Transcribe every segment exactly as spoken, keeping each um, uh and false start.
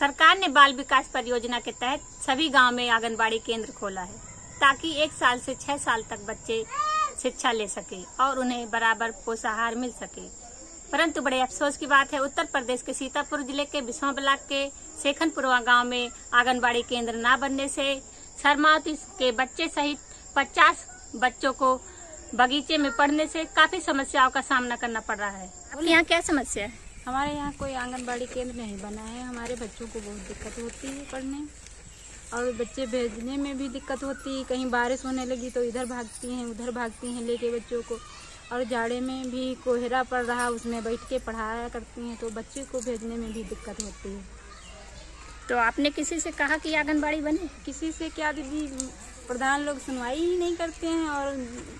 सरकार ने बाल विकास परियोजना के तहत सभी गांव में आंगनबाड़ी केंद्र खोला है ताकि एक साल से छह साल तक बच्चे शिक्षा ले सके और उन्हें बराबर पोषाहार मिल सके। परंतु बड़े अफसोस की बात है, उत्तर प्रदेश के सीतापुर जिले के बिस्वां ब्लॉक के शेखनपुरवा गांव में आंगनबाड़ी केंद्र न बनने से शर्मावती के बच्चे सहित पचास बच्चों को बगीचे में पढ़ने से काफी समस्याओं का सामना करना पड़ रहा है। यहाँ क्या समस्या है? हमारे यहाँ कोई आंगनबाड़ी केंद्र नहीं बना है। हमारे बच्चों को बहुत दिक्कत होती है पढ़ने, और बच्चे भेजने में भी दिक्कत होती है। कहीं बारिश होने लगी तो इधर भागती हैं उधर भागती हैं लेके बच्चों को, और जाड़े में भी कोहरा पड़ रहा उसमें बैठ के पढ़ाया करती हैं, तो बच्चे को भेजने में भी दिक्कत होती है। तो आपने किसी से कहा कि आंगनबाड़ी बने? किसी से क्या दीदी, प्रधान लोग सुनवाई ही नहीं करते हैं और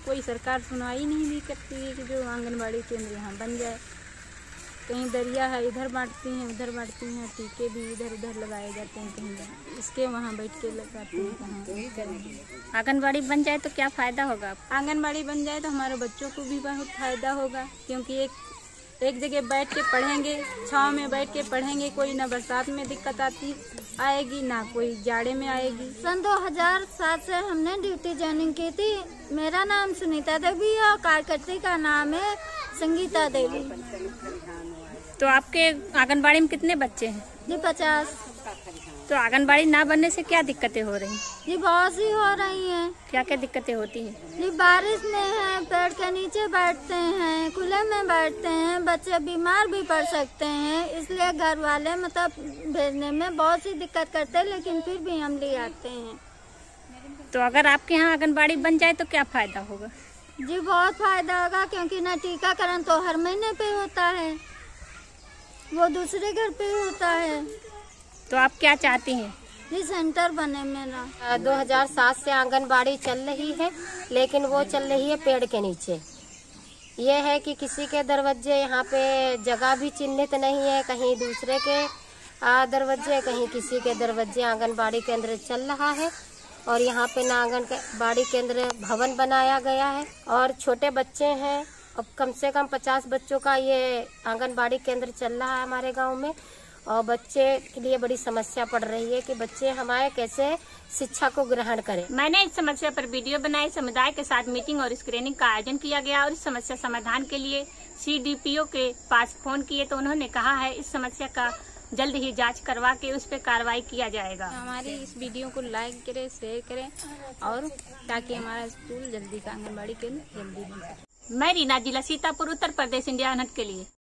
कोई सरकार सुनवाई नहीं भी करती है कि जो आंगनबाड़ी केंद्र यहाँ बन जाए। कहीं दरिया है इधर बांटती हैं उधर बांटती हैं, टीके भी इधर उधर लगाए जाते हैं, कहीं इसके वहाँ बैठ के लगाते हैं कहाँ। आंगनबाड़ी बन जाए तो क्या फ़ायदा होगा? आंगनबाड़ी बन जाए तो हमारे बच्चों को भी बहुत फ़ायदा होगा, क्योंकि एक एक जगह बैठ के पढ़ेंगे, छाँव में बैठ के पढ़ेंगे, कोई ना बरसात में दिक्कत आती आएगी ना कोई जाड़े में आएगी। सन दो हजार सात से हमने ड्यूटी ज्वाइनिंग की थी। मेरा नाम सुनीता देवी और कार्यकर्ता का नाम है संगीता देवी। तो आपके आंगनबाड़ी में कितने बच्चे हैं? जी पचास। तो आंगनबाड़ी ना बनने से क्या दिक्कतें हो रही? जी बहुत सी हो रही हैं। क्या क्या दिक्कतें होती है? जी बारिश में है, पेड़ के नीचे बैठते हैं, खुले में बैठते हैं, बच्चे बीमार भी पड़ सकते हैं, इसलिए घर वाले मतलब भेजने में बहुत सी दिक्कत करते हैं, लेकिन फिर भी हम ले आते हैं। तो अगर आपके यहाँ आंगनबाड़ी बन जाए तो क्या फायदा होगा? जी बहुत फायदा होगा, क्योंकि न टीकाकरण तो हर महीने पे होता है, वो दूसरे घर पे होता है। तो आप क्या चाहती हैं? जी सेंटर बने मेरा। दो हजार सात से आंगनबाड़ी चल रही है, लेकिन वो चल रही है पेड़ के नीचे। ये है कि किसी के दरवाजे यहाँ पे जगह भी चिन्हित नहीं है, कहीं दूसरे के दरवाजे कहीं किसी के दरवाजे आंगनबाड़ी केंद्र चल रहा है, और यहाँ पे ना आंगनबाड़ी केंद्र भवन बनाया गया है, और छोटे बच्चे हैं। अब कम से कम पचास बच्चों का ये आंगनबाड़ी केंद्र चल रहा है हमारे गांव में, और बच्चे के लिए बड़ी समस्या पड़ रही है कि बच्चे हमारे कैसे शिक्षा को ग्रहण करें। मैंने इस समस्या पर वीडियो बनाई, समुदाय के साथ मीटिंग और स्क्रीनिंग का आयोजन किया गया, और इस समस्या समाधान के लिए सीडीपीओ के पास फोन किए तो उन्होंने कहा है इस समस्या का जल्द ही जांच करवा के उस पर कार्रवाई किया जाएगा। हमारी इस वीडियो को लाइक करें, शेयर करें, और ताकि हमारा स्कूल जल्दी का आंगनबाड़ी केंद्र जल्दी बन सके। मैं रीना, जिला सीतापुर, उत्तर प्रदेश, इंडिया अनहट के लिए।